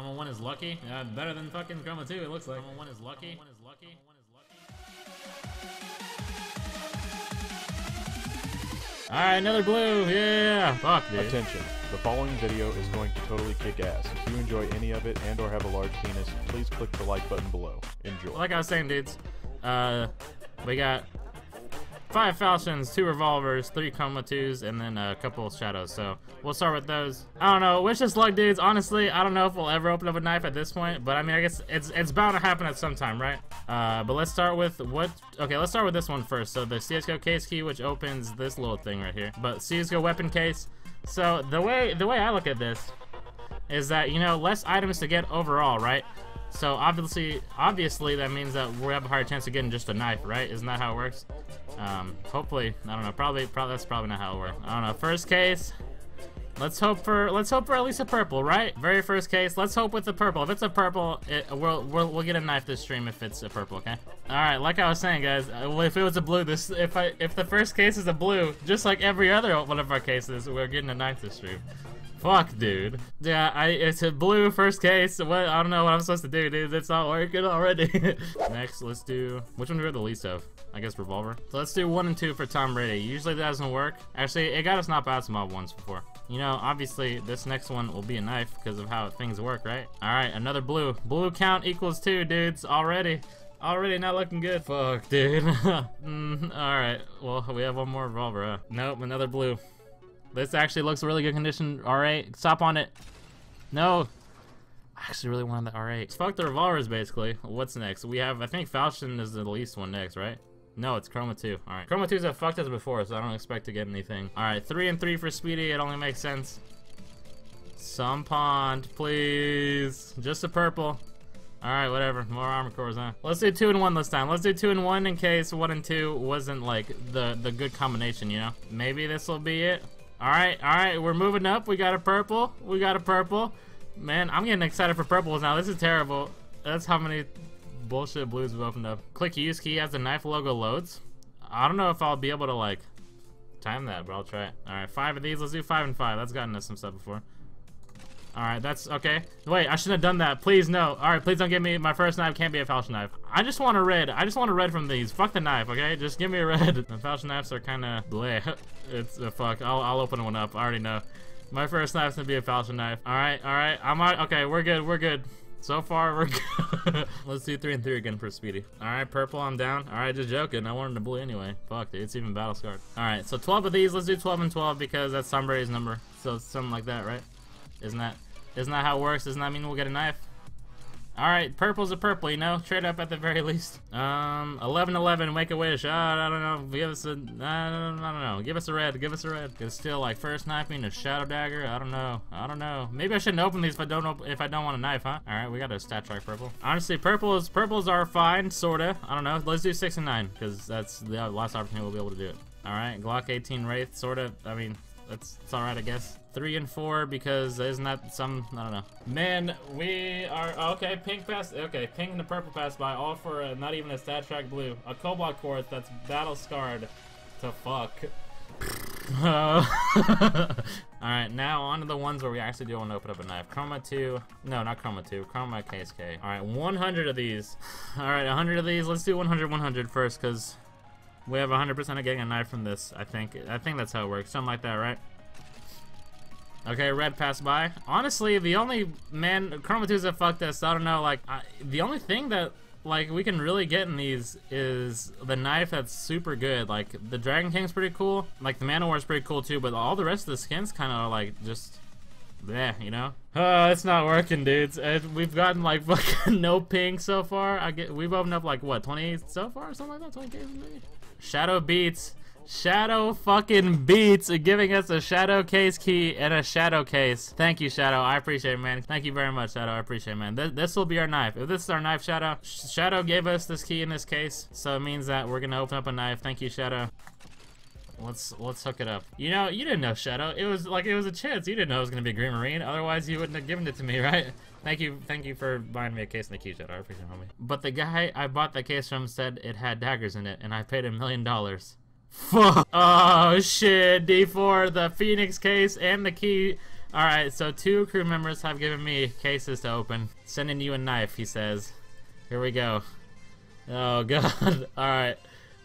Chroma 1 is lucky. Better than fucking Chroma 2, it looks like. Chroma 1 is lucky. Alright, another blue. Yeah. Fuck, dude. Attention. The following video is going to totally kick ass. If you enjoy any of it and/or have a large penis, please click the like button below. Enjoy. Like I was saying, dudes, we got 5 Falcons, 2 revolvers, 3 Koma 2s, and then a couple of Shadows, so we'll start with those. I don't know, wish us luck, dudes. Honestly, I don't know if we'll ever open up a knife at this point, but I mean, I guess it's bound to happen at some time, right? But let's start with what... Okay, let's start with this one first. So the CSGO Case Key, which opens this little thing right here. But CSGO Weapon Case. So the way I look at this is that, you know, less items to get overall, right? So obviously that means that we have a higher chance of getting just a knife, right? Isn't that how it works? Hopefully, I don't know. Probably that's probably not how it works. I don't know. First case, let's hope for at least a purple, right? Very first case, let's hope with the purple. If it's a purple, we'll get a knife this stream if it's a purple, okay? All right, like I was saying, guys, if it was a blue, if the first case is a blue, just like every other one of our cases, we're getting a knife this stream. Fuck, dude. Yeah, it's a blue first case. What? I don't know what I'm supposed to do, dude. It's not working already. Next, let's do... Which one do we have the least of? I guess revolver. So let's do 1 and 2 for Tom Brady. Usually that doesn't work. Actually, it got us knocked out some mob once before. You know, obviously, this next one will be a knife because of how things work, right? All right, another blue. Blue count equals 2, dudes. Already not looking good. Fuck, dude. All right. Well, we have one more revolver, huh? Nope, another blue. This actually looks really good condition. R8, stop on it. No. I actually really wanted the R8. Fuck the revolvers, basically. What's next? We have, I think Falcon is the least one next, right? No, it's Chroma 2. All right. Chroma 2's have fucked us before, so I don't expect to get anything. All right, 3 and 3 for Speedy. It only makes sense. Some pond, please. Just a purple. All right, whatever. More armor cores, huh? Let's do 2 and 1 this time. Let's do 2 and 1 in case 1 and 2 wasn't like the good combination, you know? Maybe this will be it. All right, we're moving up. We got a purple. Man, I'm getting excited for purples now. This is terrible. That's how many bullshit blues we've opened up. Click use key as the knife logo loads. I don't know if I'll be able to, like, time that, but I'll try it. All right, 5 of these. Let's do 5 and 5. That's gotten us some stuff before. All right, that's okay. Wait, I shouldn't have done that. Please, no. All right, please don't give me my first knife. Can't be a falchion knife. I just want a red. I just want a red from these. Fuck the knife, okay? Just give me a red. The falchion knives are kind of bleh. It's a fuck. I'll open one up. I already know. My first knife's gonna be a falchion knife. All right. Okay, we're good. So far, we're good. Let's do 3 and 3 again for Speedy. All right, purple, I'm down. All right, just joking. I wanted a blue anyway. Fuck, dude, it's even battle scarred. All right, so 12 of these. Let's do 12 and 12 because that's Tom Brady's number. So something like that, right? Isn't that how it works? Doesn't that mean we'll get a knife? Alright, purple's a purple, you know? Trade up at the very least. 11-11, make a wish. I don't know, give us a... I don't know, give us a red. It's still like first knife mean a shadow dagger? I don't know. Maybe I shouldn't open these if I don't want a knife, huh? Alright, we got a stat track purple. Honestly, purples are fine, sorta. I don't know, let's do 6 and 9, because that's the last opportunity we'll be able to do it. Alright, Glock 18 Wraith, sorta, I mean... It's alright, I guess. 3 and 4 because isn't that some, I don't know. Man, we are, okay, pink pass, okay, pink and the purple pass by, all for not even a stat track blue. A Cobalt Quartz that's battle scarred to fuck. Alright, now on to the ones where we actually do want to open up a knife. Chroma 2, no, not Chroma 2, Chroma Case K. Alright, 100 of these. Alright, 100 of these, let's do 100 first because we have 100% of getting a knife from this, I think. I think that's how it works. Something like that, right? Okay, red passed by. Honestly, the only... Man, Chroma 2's have fucked us. I don't know, like... the only thing that, like, we can really get in these is the knife that's super good. Like, the Dragon King's pretty cool. Like, the Man of War's pretty cool, too. But all the rest of the skins kind of are, like, just... bleh, you know? Oh, it's not working, dudes. We've gotten, like, fucking no ping so far. We've opened up, like, what, 20 so far? Something like that? 20 cases, maybe? Shadow beats. Shadow fucking beats, giving us a Shadow Case Key and a Shadow Case. Thank you, Shadow. I appreciate it, man. Thank you very much, Shadow. I appreciate it, man. This will be our knife. If this is our knife, Shadow. Shadow gave us this key in this case, so it means that we're gonna open up a knife. Thank you, Shadow. Let's hook it up. You know, you didn't know, Shadow. It was a chance. You didn't know it was gonna be a Green Marine. Otherwise, you wouldn't have given it to me, right? Thank you for buying me a case in the key, Shadow. I appreciate it, homie. But the guy I bought the case from said it had daggers in it, and I paid $1 million. Fuck. Oh shit. D4, the Phoenix case and the key Alright, so two crew members have given me cases to open. Sending you a knife, he says. Here we go. Oh, God. Alright.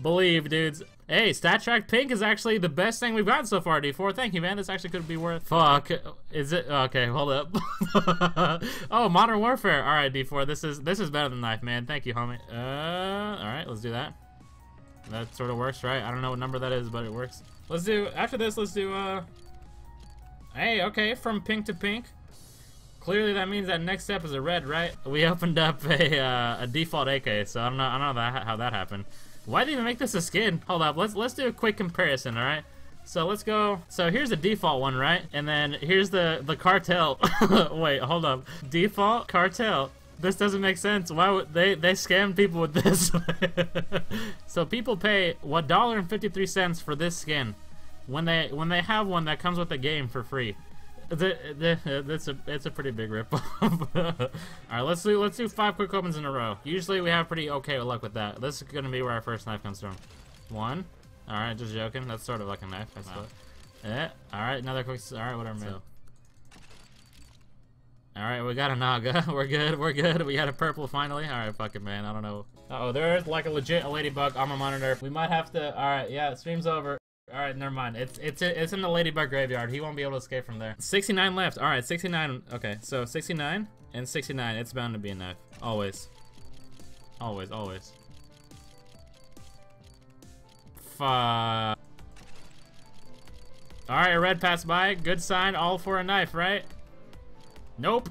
Believe, dudes. Hey, Stat Track Pink is actually the best thing we've gotten so far, D4. Thank you, man. This actually could be worth... Fuck. Is it... Okay, hold up. Oh, Modern Warfare. Alright, D4. This is better than knife, man. Thank you, homie. Alright, let's do that. That sort of works, right? I don't know what number that is, but it works. Let's do... After this, let's do, Hey, okay, from pink to pink. Clearly that means that next step is a red, right? We opened up a default AK, so I don't know how that happened. Why did they even make this a skin? Hold up, let's do a quick comparison, all right? So let's go, so here's the default one, right? And then here's the cartel. Wait, hold up. Default, cartel. This doesn't make sense. Why would they scam people with this? So people pay $1.53 for this skin. When they have one that comes with the game for free, it's a pretty big ripoff. All right, let's do 5 quick opens in a row. Usually we have pretty okay luck with that. This is gonna be where our first knife comes from. One. All right, just joking. That's sort of like a knife. I suppose. Yeah. All right, another quick. All right, whatever. So. All right, we got a Naga. We're good. We're good. We got a purple finally. All right, fuck it, man. I don't know. Uh-oh, there's like a legit ladybug on my monitor. We might have to. All right, yeah. Stream's over. Alright, never mind. It's in the ladybug graveyard. He won't be able to escape from there. 69 left. Alright, 69. Okay, so 69 and 69. It's bound to be a knife. Always. Always, always. Fuck. Alright, a red passed by. Good sign. All for a knife, right? Nope.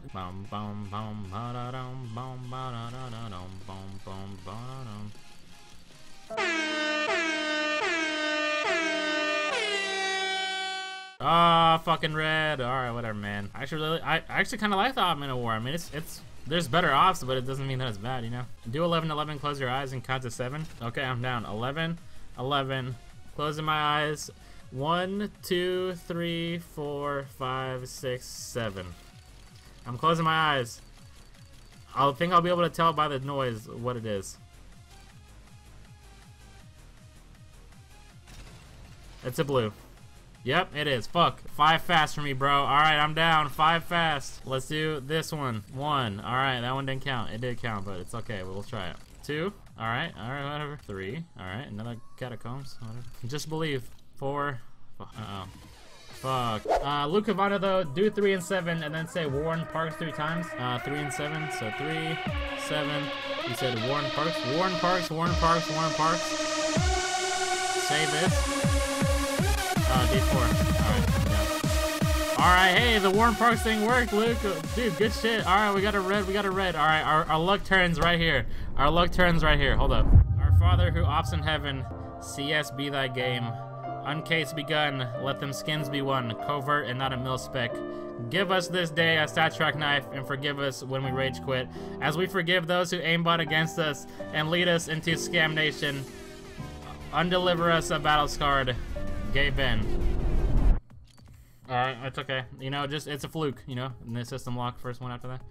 Ah, oh, fucking red. All right, whatever, man. I actually kind of like the op Man of War. I mean, there's better ops, but it doesn't mean that it's bad, you know. Do 11, 11, close your eyes and count to 7. Okay, I'm down. 11, 11, closing my eyes. 1, 2, 3, 4, 5, 6, 7. I'm closing my eyes. I think I'll be able to tell by the noise what it is. It's a blue. Yep, it is. Fuck. 5 fast for me, bro. Alright, I'm down. 5 fast. Let's do this one. 1. Alright, that one didn't count. It did count, but it's okay. We'll try it. 2. Alright. Alright, whatever. 3. Alright, another catacombs. Whatever. Just believe. 4. Uh-oh. Fuck. Luke Cavada, though, do 3 and 7, and then say Warren Parks 3 times. 3 and 7, so 3, 7. You said Warren Parks. Warren Parks, Warren Parks, Warren Parks. Say this. D4. Alright, yeah. Alright, hey, the Warren Parks thing worked, Luke. Dude, good shit. Alright, we got a red, we got a red. Alright, our luck turns right here. Our luck turns right here. Hold up. Our Father who ops in heaven, CS be thy game. Uncase begun, let them skins be won. Covert and not a mil-spec. Give us this day a Stat Track knife and forgive us when we rage quit. As we forgive those who aimbot against us and lead us into Scam Nation. Undeliver us a battle scarred. Gay Ben. Alright, that's okay. You know, just, it's a fluke, you know? And the system lock, first one after that.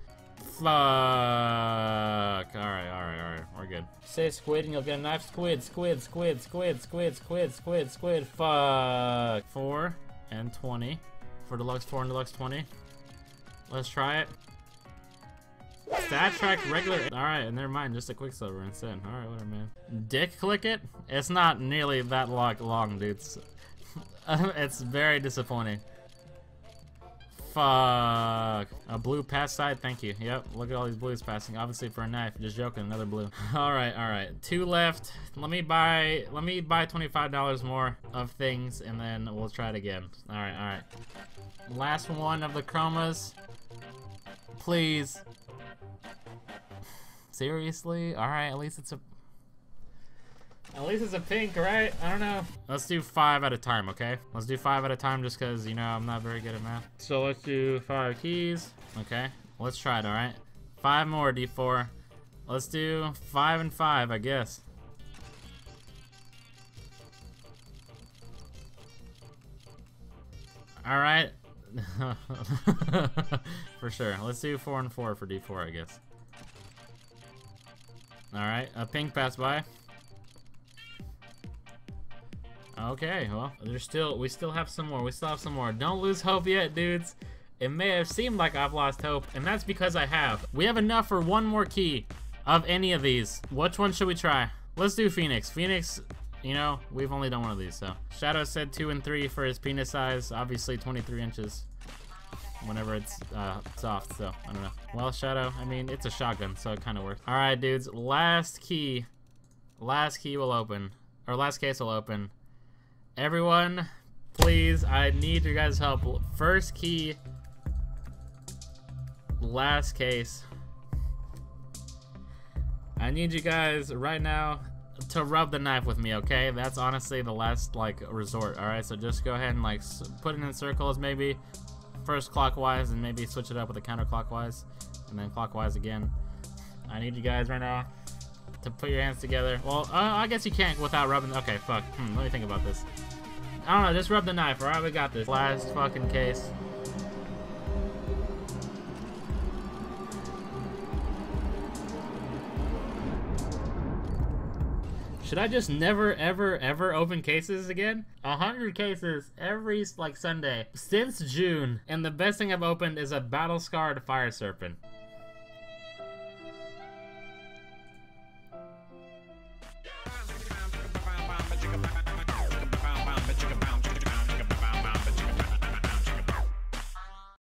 Fuck. Alright, alright, alright. We're good. Say squid and you'll get a knife. Squid, squid, squid, squid, squid, squid, squid, squid. Fuck. 4 and 20. For deluxe 4 and deluxe 20. Let's try it. Stat Track regular. Alright, never mind. Just a quicksilver instead. Alright, whatever, man. Dick click it? It's not nearly that long, dudes. It's very disappointing. Fuck. A blue pass side, thank you. Yep, look at all these blues passing. Obviously for a knife. Just joking, another blue. Alright, alright. 2 left. Let me buy $25 more of things and then we'll try it again. Alright, alright. Last one of the chromas. Please. Seriously? Alright, at least it's a pink, right? I don't know. Let's do 5 at a time, okay? Let's do 5 at a time just because, you know, I'm not very good at math. So let's do 5 keys. Okay, let's try it, alright? 5 more, D4. Let's do 5 and 5, I guess. Alright. For sure. Let's do 4 and 4 for D4, I guess. Alright, a pink passed by. Okay, well, we still have some more. Don't lose hope yet, dudes. It may have seemed like I've lost hope, and that's because I have. We have enough for one more key of any of these. Which one should we try? Let's do Phoenix. Phoenix, you know, we've only done one of these, so. Shadow said 2 and 3 for his penis size, obviously 23 inches. Whenever it's soft, so I don't know. Well, Shadow, I mean, it's a shotgun, so it kind of works. All right, dudes, last key will open, or last case will open. Everyone, please, I need your guys' help. First key, last case. I need you guys right now to rub the knife with me, okay? That's honestly the last, like, resort. All right, so just go ahead and, like, put it in circles, maybe. First clockwise, and maybe switch it up with a counterclockwise, and then clockwise again. I need you guys right now to put your hands together. Well, I guess you can't without rubbing. Okay, fuck. Let me think about this. I don't know. Just rub the knife. All right, we got this. Last fucking case. Should I just never, ever, ever open cases again? 100 cases every, like, Sunday since June, and the best thing I've opened is a battle-scarred fire serpent.